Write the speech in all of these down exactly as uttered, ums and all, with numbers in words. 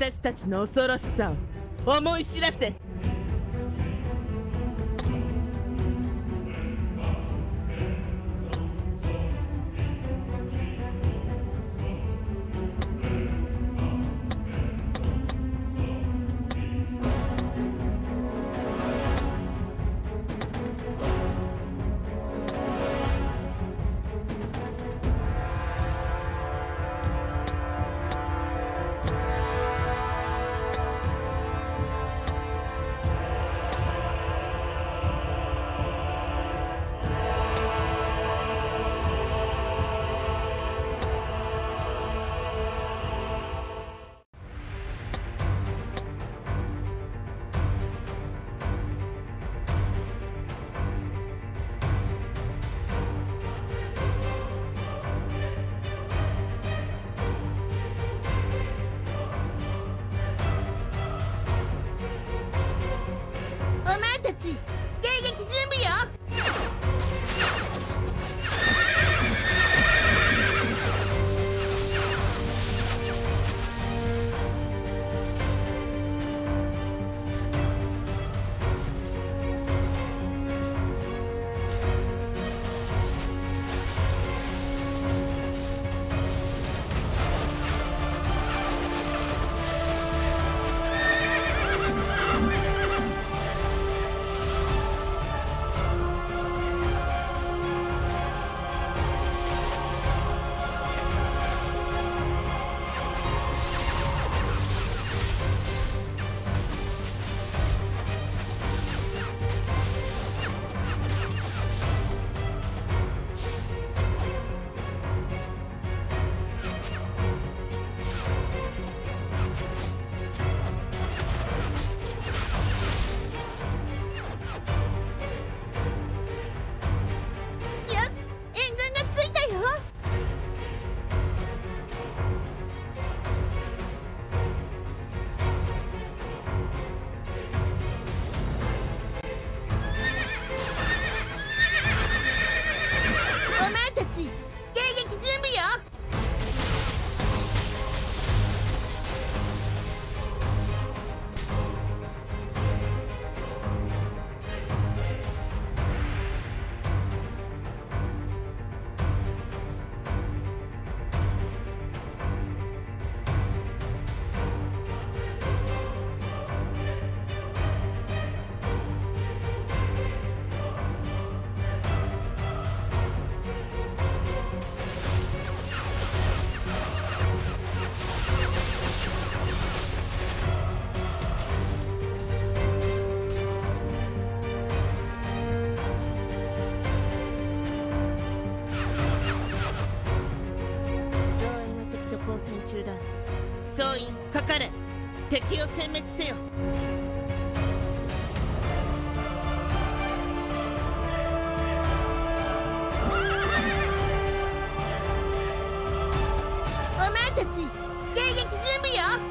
私たちの恐ろしさを思い知らせ、総員かかれ、敵を殲滅せよ。お前たち迎撃準備よ。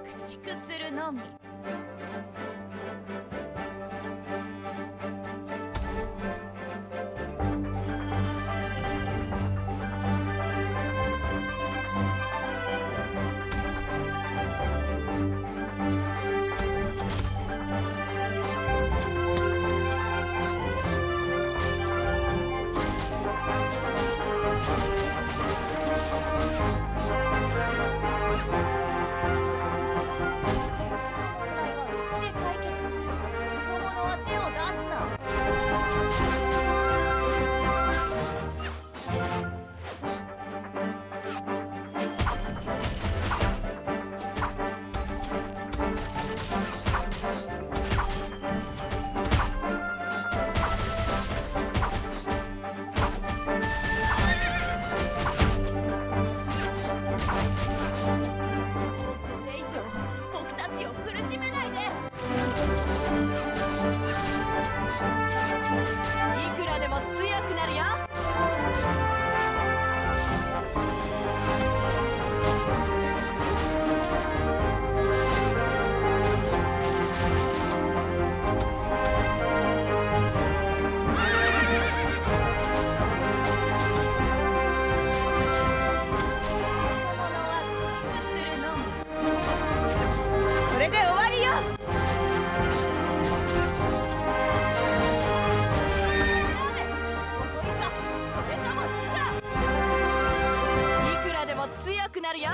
は駆逐するのみ。強くなるよ。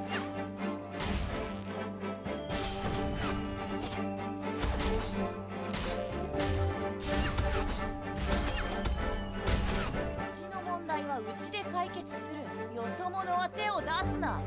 うちの問題はうちで解決する。よそ者は手を出すな。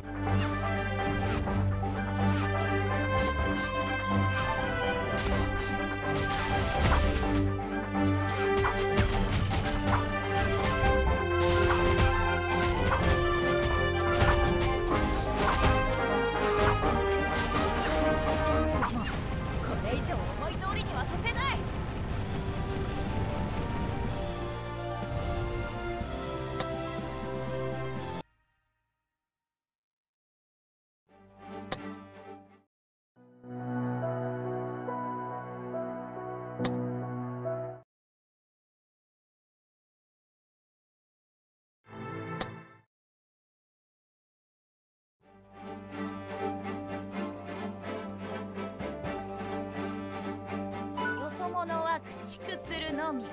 駆逐するのみ。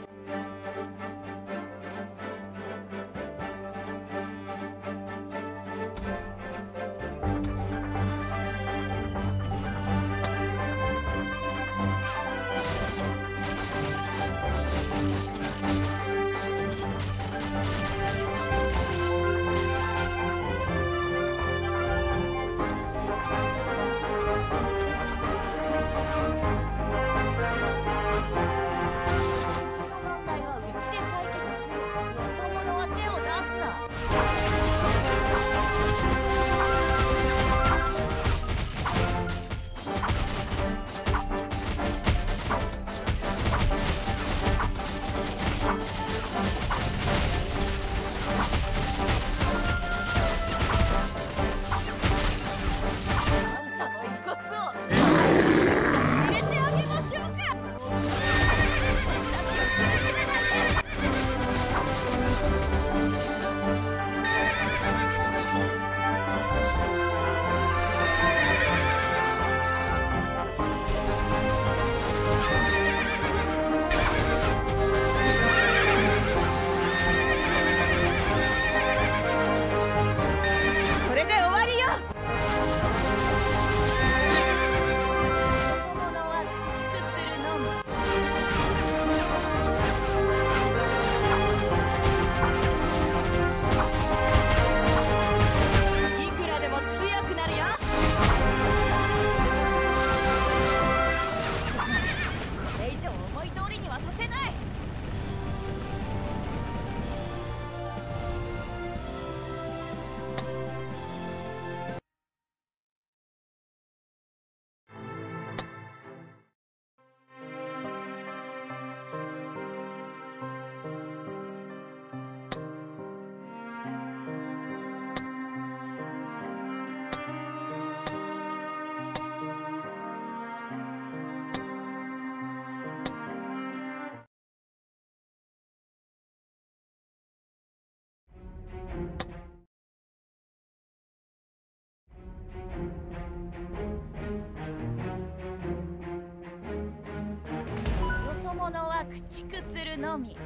駆逐するのみ。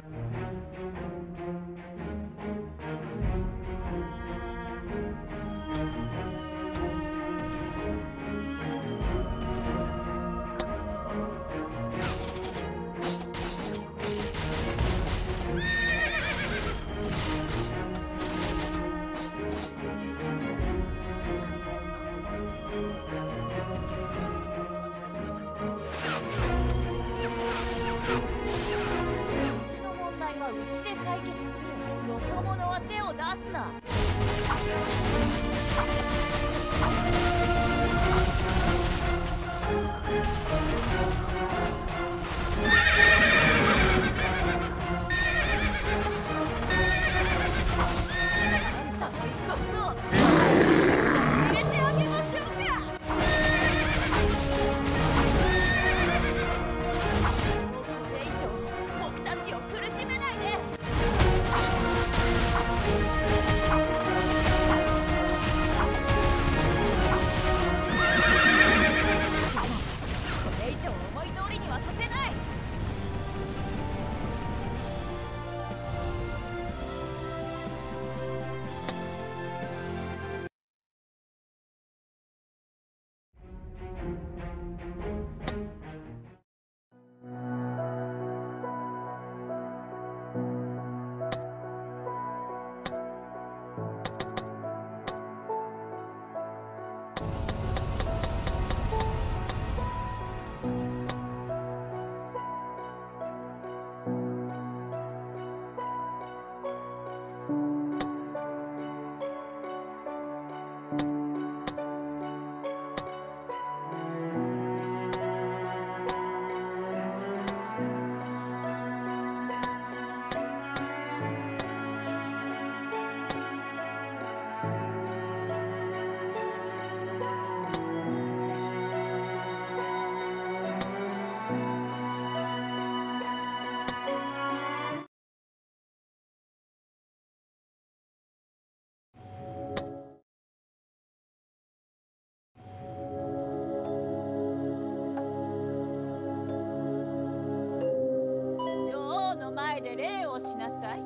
礼をしなさい。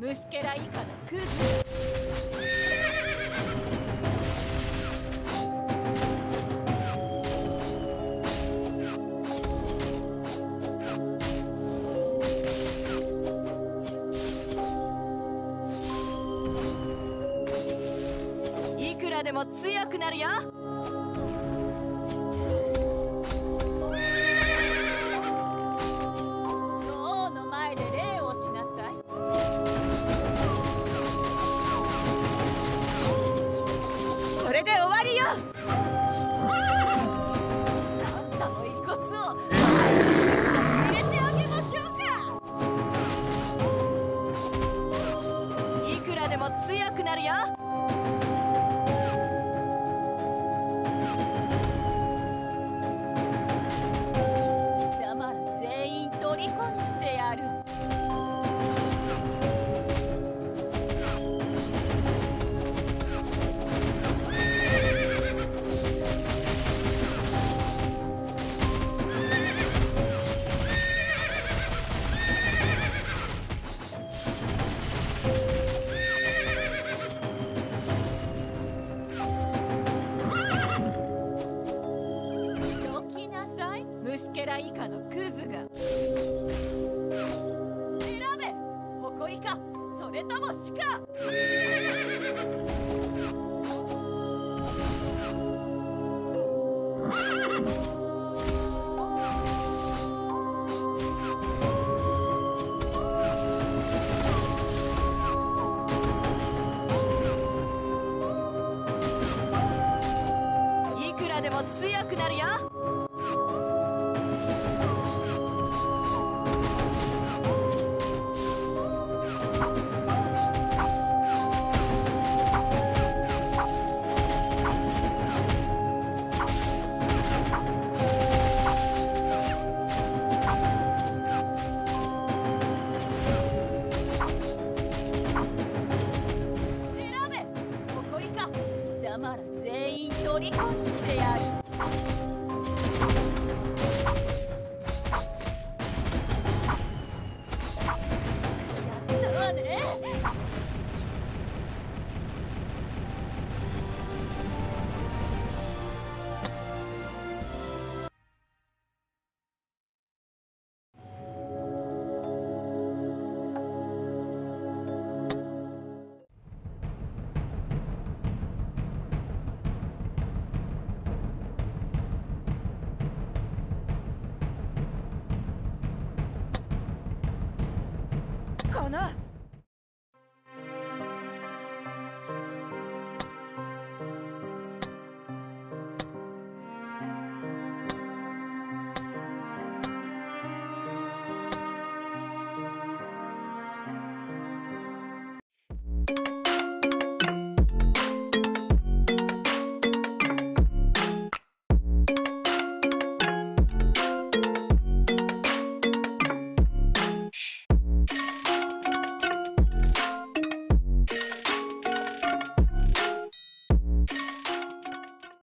虫けら以下のクズ。いくらでも強くなるよ。強くなるよ。貴様ら全員虜にしてやる。虫けら以下のクズが。選べ。れとも死か。いくらでも強くなるよ。No